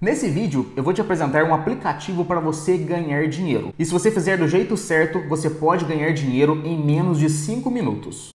Nesse vídeo eu vou te apresentar um aplicativo para você ganhar dinheiro. E se você fizer do jeito certo, você pode ganhar dinheiro em menos de 5 minutos.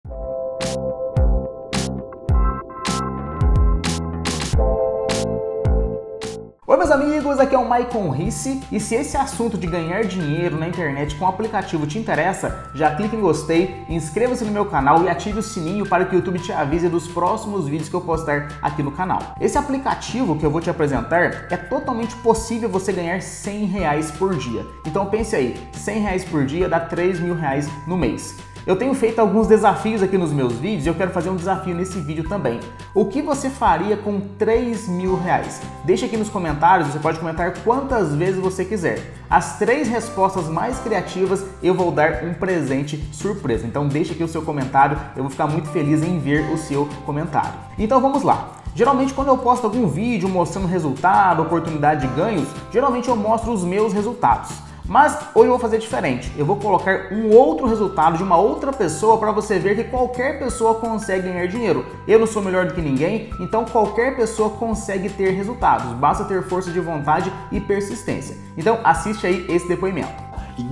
Oi meus amigos, aqui é o Maicon Rissi e se esse assunto de ganhar dinheiro na internet com um aplicativo te interessa, já clica em gostei, inscreva-se no meu canal e ative o sininho para que o YouTube te avise dos próximos vídeos que eu postar aqui no canal. Esse aplicativo que eu vou te apresentar é totalmente possível você ganhar 100 reais por dia. Então pense aí, 100 reais por dia dá 3 mil reais no mês. Eu tenho feito alguns desafios aqui nos meus vídeos e eu quero fazer um desafio nesse vídeo também. O que você faria com 3 mil reais? Deixa aqui nos comentários, você pode comentar quantas vezes você quiser. As 3 respostas mais criativas eu vou dar um presente surpresa. Então deixa aqui o seu comentário, eu vou ficar muito feliz em ver o seu comentário. Então vamos lá. Geralmente quando eu posto algum vídeo mostrando resultado, oportunidade de ganhos, geralmente eu mostro os meus resultados. Mas hoje eu vou fazer diferente, eu vou colocar um outro resultado de uma outra pessoa para você ver que qualquer pessoa consegue ganhar dinheiro. Eu não sou melhor do que ninguém, então qualquer pessoa consegue ter resultados, basta ter força de vontade e persistência. Então assiste aí esse depoimento.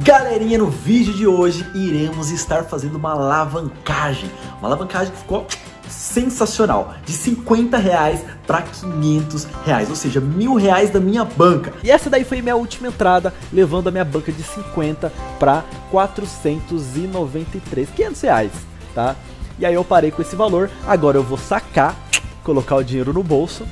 Galerinha, no vídeo de hoje iremos estar fazendo uma alavancagem que ficou sensacional, de 50 reais para 500 reais, ou seja, 1.000 reais da minha banca. E essa daí foi minha última entrada, levando a minha banca de 50 para 493, 500 reais, tá? E aí eu parei com esse valor, agora eu vou sacar, colocar o dinheiro no bolso.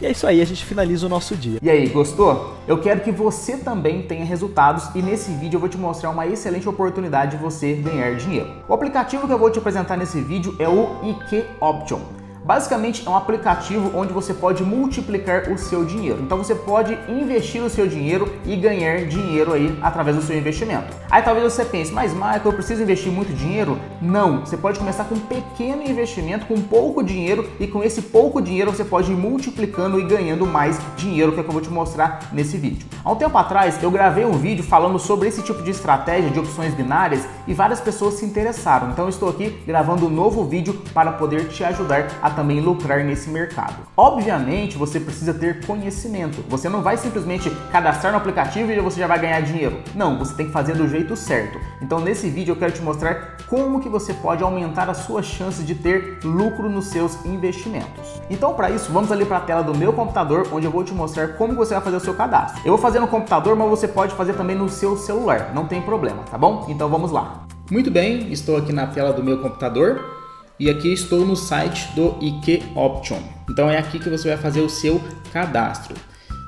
E é isso aí, a gente finaliza o nosso dia. E aí, gostou? Eu quero que você também tenha resultados e nesse vídeo eu vou te mostrar uma excelente oportunidade de você ganhar dinheiro. O aplicativo que eu vou te apresentar nesse vídeo é o IQ Option. Basicamente é um aplicativo onde você pode multiplicar o seu dinheiro. Então você pode investir o seu dinheiro e ganhar dinheiro aí através do seu investimento. Aí talvez você pense, mas Maicon, eu preciso investir muito dinheiro? Não, você pode começar com um pequeno investimento, com pouco dinheiro e com esse pouco dinheiro você pode ir multiplicando e ganhando mais dinheiro, que é o que eu vou te mostrar nesse vídeo. Há um tempo atrás eu gravei um vídeo falando sobre esse tipo de estratégia de opções binárias e várias pessoas se interessaram. Então eu estou aqui gravando um novo vídeo para poder te ajudar a também lucrar nesse mercado. Obviamente você precisa ter conhecimento, você não vai simplesmente cadastrar no aplicativo e você já vai ganhar dinheiro. Não, você tem que fazer do jeito certo. Então nesse vídeo eu quero te mostrar como que você pode aumentar a sua chance de ter lucro nos seus investimentos. Então para isso vamos ali para a tela do meu computador, onde eu vou te mostrar como você vai fazer o seu cadastro. Eu vou fazer no computador, mas você pode fazer também no seu celular, não tem problema, tá bom? Então vamos lá. Muito bem, estou aqui na tela do meu computador. E aqui estou no site do IQ Option. Então é aqui que você vai fazer o seu cadastro.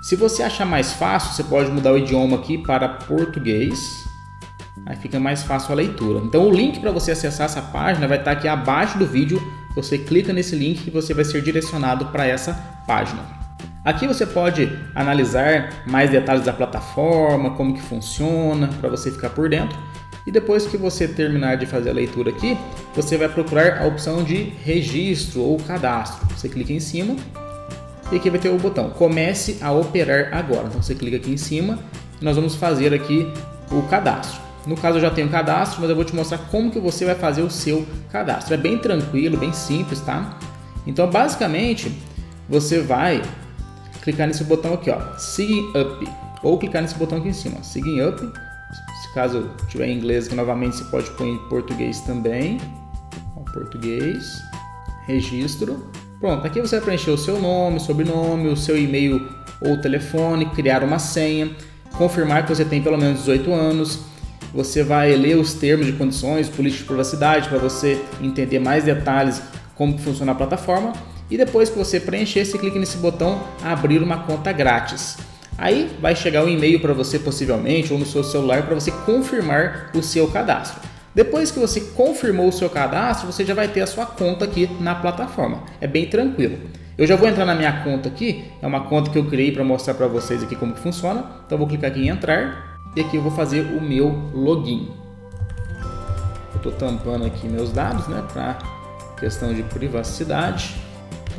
Se você achar mais fácil, você pode mudar o idioma aqui para português. Aí fica mais fácil a leitura. Então o link para você acessar essa página vai estar aqui abaixo do vídeo. Você clica nesse link e você vai ser direcionado para essa página. Aqui você pode analisar mais detalhes da plataforma, como que funciona, para você ficar por dentro. E depois que você terminar de fazer a leitura aqui, você vai procurar a opção de registro ou cadastro. Você clica em cima e aqui vai ter o botão comece a operar agora. Então você clica aqui em cima e nós vamos fazer aqui o cadastro. No caso eu já tenho cadastro, mas eu vou te mostrar como que você vai fazer o seu cadastro. É bem tranquilo, bem simples, tá? Então basicamente você vai clicar nesse botão aqui, ó, Sign Up, ou clicar nesse botão aqui em cima, ó, Sign Up. Caso tiver em inglês, que novamente você pode pôr em português também. Português, registro. Pronto, aqui você vai preencher o seu nome, sobrenome, o seu e-mail ou telefone, criar uma senha, confirmar que você tem pelo menos 18 anos. Você vai ler os termos de condições, política de privacidade, para você entender mais detalhes como funciona a plataforma. E depois que você preencher, você clica nesse botão abrir uma conta grátis. Aí vai chegar um e-mail para você possivelmente, ou no seu celular, para você confirmar o seu cadastro. Depois que você confirmou o seu cadastro, você já vai ter a sua conta aqui na plataforma. É bem tranquilo. Eu já vou entrar na minha conta aqui, é uma conta que eu criei para mostrar para vocês aqui como que funciona. Então eu vou clicar aqui em entrar e aqui eu vou fazer o meu login. Eu estou tampando aqui meus dados, né, para questão de privacidade.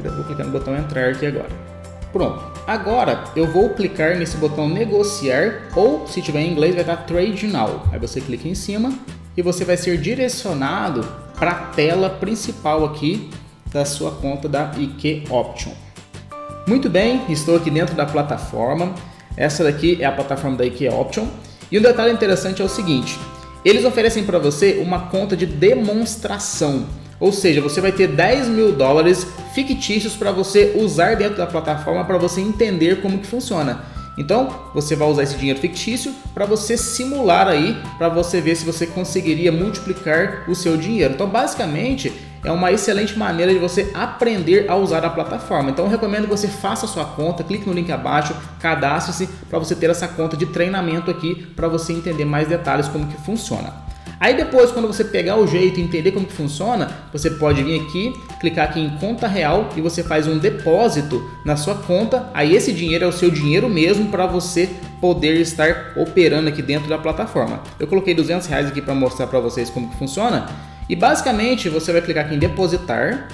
Eu vou clicar no botão entrar aqui agora. Pronto, agora eu vou clicar nesse botão negociar, ou se tiver em inglês vai estar Trade Now. Aí você clica em cima e você vai ser direcionado para a tela principal aqui da sua conta da IQ Option. Muito bem, estou aqui dentro da plataforma. Essa daqui é a plataforma da IQ Option. E um detalhe interessante é o seguinte: eles oferecem para você uma conta de demonstração, ou seja, você vai ter 10 mil dólares fictícios para você usar dentro da plataforma para você entender como que funciona. Então, você vai usar esse dinheiro fictício para você simular aí, para você ver se você conseguiria multiplicar o seu dinheiro. Então, basicamente, é uma excelente maneira de você aprender a usar a plataforma. Então, eu recomendo que você faça a sua conta, clique no link abaixo, cadastre-se para você ter essa conta de treinamento aqui, para você entender mais detalhes como que funciona. Aí depois, quando você pegar o jeito e entender como que funciona, você pode vir aqui, clicar aqui em conta real e você faz um depósito na sua conta. Aí esse dinheiro é o seu dinheiro mesmo para você poder estar operando aqui dentro da plataforma. Eu coloquei 200 reais aqui para mostrar para vocês como que funciona. E basicamente você vai clicar aqui em depositar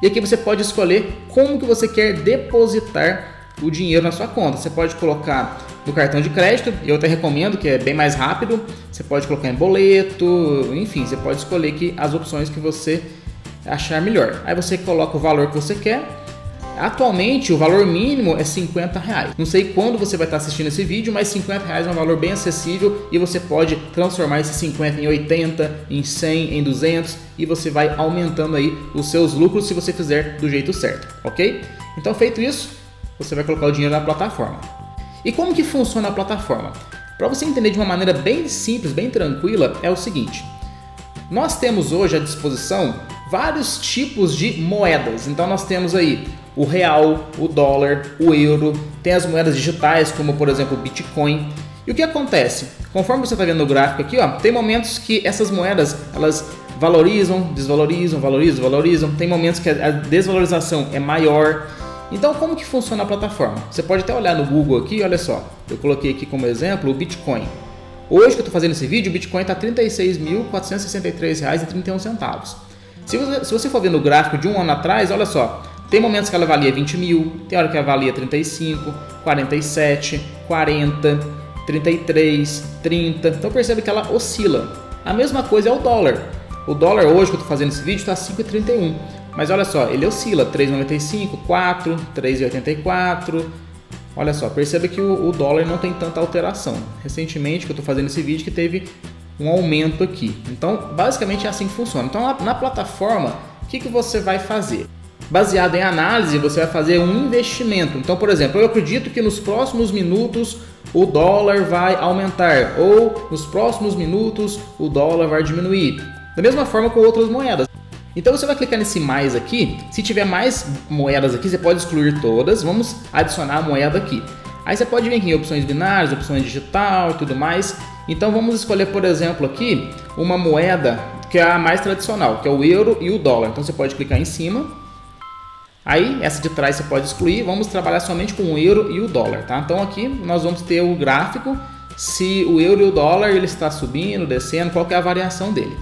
e aqui você pode escolher como que você quer depositar o dinheiro na sua conta. Você pode colocar no cartão de crédito, eu até recomendo que é bem mais rápido, você pode colocar em boleto, enfim, você pode escolher aqui as opções que você achar melhor. Aí você coloca o valor que você quer. Atualmente o valor mínimo é 50 reais. Não sei quando você vai estar assistindo esse vídeo, mas 50 reais é um valor bem acessível e você pode transformar esses 50 em 80, em 100, em 200 e você vai aumentando aí os seus lucros se você fizer do jeito certo, ok? Então, feito isso, você vai colocar o dinheiro na plataforma. E como que funciona a plataforma? Para você entender de uma maneira bem simples, bem tranquila, é o seguinte: nós temos hoje à disposição vários tipos de moedas. Então nós temos aí o real, o dólar, o euro, tem as moedas digitais como, por exemplo, o Bitcoin. E o que acontece? Conforme você está vendo no gráfico aqui, ó, tem momentos que essas moedas elas valorizam, desvalorizam, valorizam, valorizam. Tem momentos que a desvalorização é maior. Então, como que funciona a plataforma? Você pode até olhar no Google aqui, olha só. Eu coloquei aqui como exemplo o Bitcoin. Hoje que eu estou fazendo esse vídeo, o Bitcoin está R$36.463,31. Se você for ver no gráfico de um ano atrás, olha só. Tem momentos que ela valia 20 mil, tem hora que ela valia 35, 47, 40, 33, 30. Então percebe que ela oscila. A mesma coisa é o dólar. O dólar hoje que eu estou fazendo esse vídeo está R$5,31. Mas olha só, ele oscila 3,95, 4, 3,84. Olha só, perceba que o dólar não tem tanta alteração. Recentemente que eu estou fazendo esse vídeo que teve um aumento aqui. Então basicamente é assim que funciona. Então na plataforma, o que você vai fazer? Baseado em análise, você vai fazer um investimento. Então, por exemplo, eu acredito que nos próximos minutos o dólar vai aumentar ou nos próximos minutos o dólar vai diminuir. Da mesma forma com outras moedas. Então você vai clicar nesse mais aqui. Se tiver mais moedas aqui, você pode excluir todas. Vamos adicionar a moeda aqui. Aí você pode vir aqui em opções binárias, opções digital e tudo mais. Então vamos escolher, por exemplo, aqui uma moeda que é a mais tradicional, que é o euro e o dólar. Então você pode clicar em cima. Aí, essa de trás você pode excluir, vamos trabalhar somente com o euro e o dólar, tá? Então aqui nós vamos ter o gráfico, se o euro e o dólar ele está subindo, descendo, qual que é a variação dele.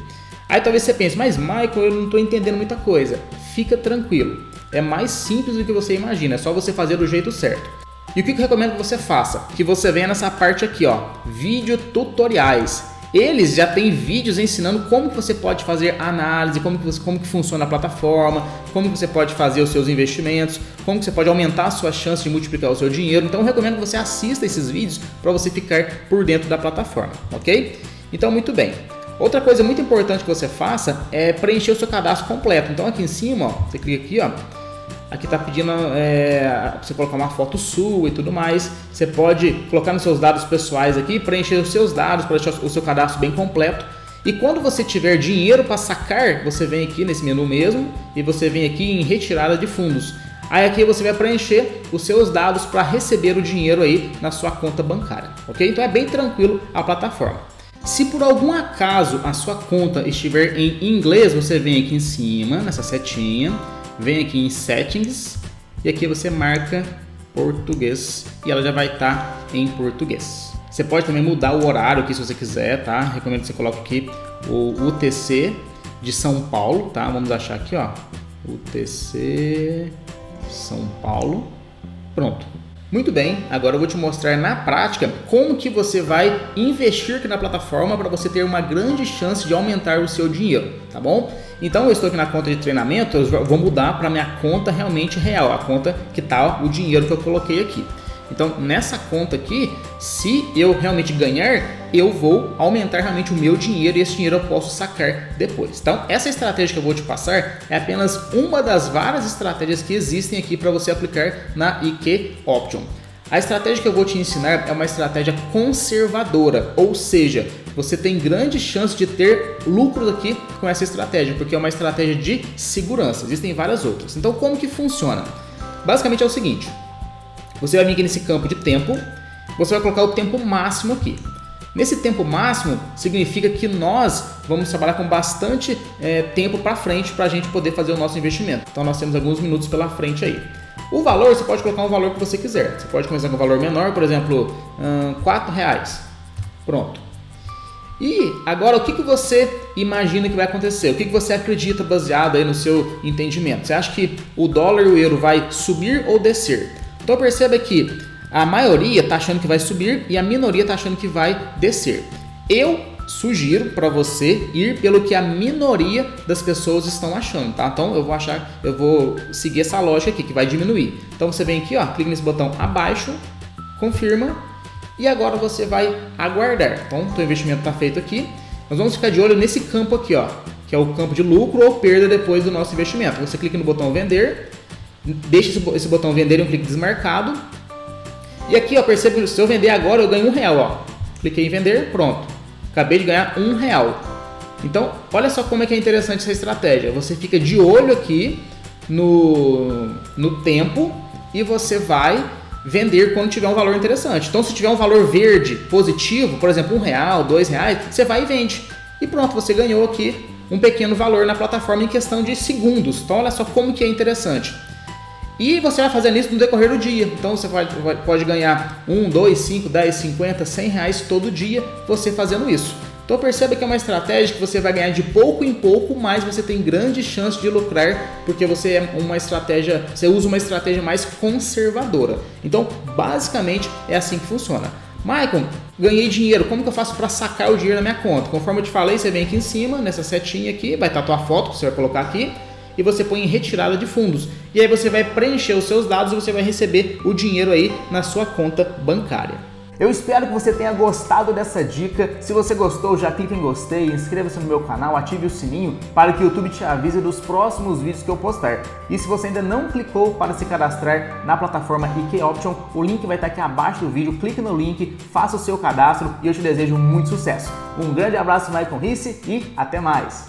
Aí talvez você pense, mas Maicon, eu não estou entendendo muita coisa. Fica tranquilo, é mais simples do que você imagina, é só você fazer do jeito certo. E o que eu recomendo que você faça? Que você venha nessa parte aqui, ó, vídeo tutoriais. Eles já têm vídeos ensinando como que você pode fazer análise, como que funciona a plataforma, como que você pode fazer os seus investimentos, como que você pode aumentar a sua chance de multiplicar o seu dinheiro. Então eu recomendo que você assista esses vídeos para você ficar por dentro da plataforma, ok? Então muito bem. Outra coisa muito importante que você faça é preencher o seu cadastro completo. Então aqui em cima, ó, você clica aqui, ó. Aqui está pedindo você colocar uma foto sua e tudo mais. Você pode colocar nos seus dados pessoais aqui, preencher os seus dados para deixar o seu cadastro bem completo. E quando você tiver dinheiro para sacar, você vem aqui nesse menu mesmo e você vem aqui em retirada de fundos. Aí aqui você vai preencher os seus dados para receber o dinheiro aí na sua conta bancária, ok? Então é bem tranquilo a plataforma. Se por algum acaso a sua conta estiver em inglês, você vem aqui em cima, nessa setinha. Vem aqui em Settings e aqui você marca Português e ela já vai estar em português. Você pode também mudar o horário aqui se você quiser, tá? Recomendo que você coloque aqui o UTC de São Paulo, tá? Vamos achar aqui, ó, UTC São Paulo. Pronto. Muito bem, agora eu vou te mostrar na prática como que você vai investir aqui na plataforma para você ter uma grande chance de aumentar o seu dinheiro, tá bom? Então eu estou aqui na conta de treinamento, eu vou mudar para minha conta realmente real, a conta que está o dinheiro que eu coloquei aqui. Então nessa conta aqui, se eu realmente ganhar, eu vou aumentar realmente o meu dinheiro e esse dinheiro eu posso sacar depois. Então essa estratégia que eu vou te passar é apenas uma das várias estratégias que existem aqui para você aplicar na IQ Option. A estratégia que eu vou te ensinar é uma estratégia conservadora, ou seja, você tem grande chance de ter lucro aqui com essa estratégia, porque é uma estratégia de segurança, existem várias outras. Então como que funciona? Basicamente é o seguinte, você vai vir aqui nesse campo de tempo, você vai colocar o tempo máximo aqui. Nesse tempo máximo significa que nós vamos trabalhar com bastante tempo para frente para a gente poder fazer o nosso investimento. Então nós temos alguns minutos pela frente aí. O valor, você pode colocar um valor que você quiser. Você pode começar com um valor menor, por exemplo, R$4. Pronto. E agora, o que você imagina que vai acontecer? O que você acredita baseado aí no seu entendimento? Você acha que o dólar e o euro vai subir ou descer? Então perceba que a maioria está achando que vai subir e a minoria está achando que vai descer. Eu sugiro para você ir pelo que a minoria das pessoas estão achando, tá? Então eu vou seguir essa lógica aqui que vai diminuir. Então você vem aqui, ó, clica nesse botão abaixo, confirma e agora você vai aguardar. Então o investimento está feito aqui. Nós vamos ficar de olho nesse campo aqui, ó, que é o campo de lucro ou perda depois do nosso investimento. Você clica no botão vender, deixa esse botão vender em um clique desmarcado e aqui, ó, percebe que se eu vender agora eu ganho R$1, ó. Cliquei em vender, pronto. Acabei de ganhar R$1. Então, olha só como é que é interessante essa estratégia. Você fica de olho aqui no tempo e você vai vender quando tiver um valor interessante. Então, se tiver um valor verde positivo, por exemplo, R$1, R$2, você vai e vende. E pronto, você ganhou aqui um pequeno valor na plataforma em questão de segundos. Então, olha só como que é interessante. E você vai fazendo isso no decorrer do dia. Então você pode ganhar 1, 2, 5, 10, 50, R$100 todo dia você fazendo isso. Então perceba que é uma estratégia que você vai ganhar de pouco em pouco, mas você tem grande chance de lucrar porque você usa uma estratégia mais conservadora. Então basicamente é assim que funciona. Maicon, ganhei dinheiro, como que eu faço para sacar o dinheiro na minha conta? Conforme eu te falei, você vem aqui em cima, nessa setinha aqui, vai estar a tua foto que você vai colocar aqui. E você põe em retirada de fundos. E aí você vai preencher os seus dados e você vai receber o dinheiro aí na sua conta bancária. Eu espero que você tenha gostado dessa dica. Se você gostou, já clica em gostei, inscreva-se no meu canal, ative o sininho para que o YouTube te avise dos próximos vídeos que eu postar. E se você ainda não clicou para se cadastrar na plataforma IQ Option, o link vai estar aqui abaixo do vídeo, clique no link, faça o seu cadastro e eu te desejo muito sucesso. Um grande abraço, Maicon Rissi, e até mais!